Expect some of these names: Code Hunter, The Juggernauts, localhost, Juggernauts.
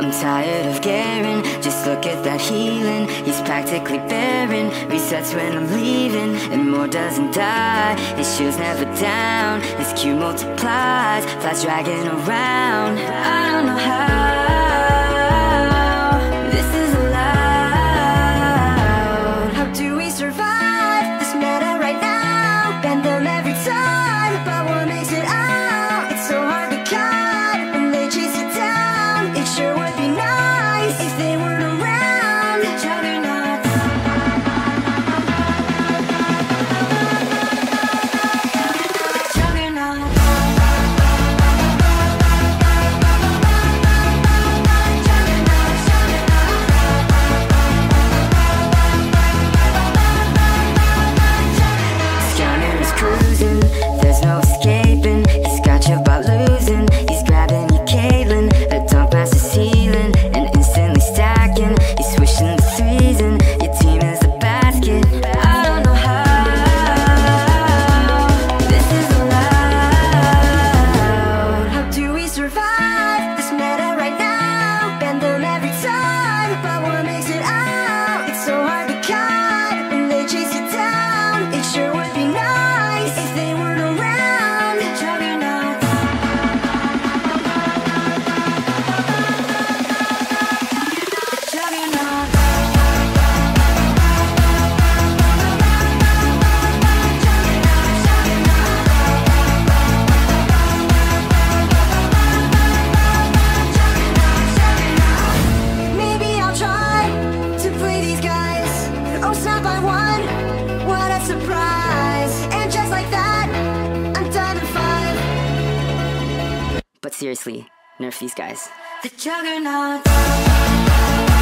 I'm tired of caring, just look at that healing. He's practically barren, resets when I'm leaving. And more doesn't die, his shield's never down. His Q multiplies, flies dragging around. I don't know how this is allowed. How do we survive this meta right now? Bend them every time, but what makes it out? It's so hard to cut when they chase it down. It sure would be nice if they weren't around, the Juggernauts. There's no escaping, he's got you by losing. He's grabbing your Caitlyn, a dunk past his ceiling, and instantly stacking. He's swishing the threes and your team is a basket. I don't know how this is allowed. How do we survive this meta right now? Bend them every time, but what makes it out? It's so hard to cut when they chase it down. It sure would be nice if they weren't around, the Juggernauts. The Juggernauts. Maybe I'll try to play these guys. Oh, it's not by one. What a surprise. But seriously, nerf these guys. The Juggernauts.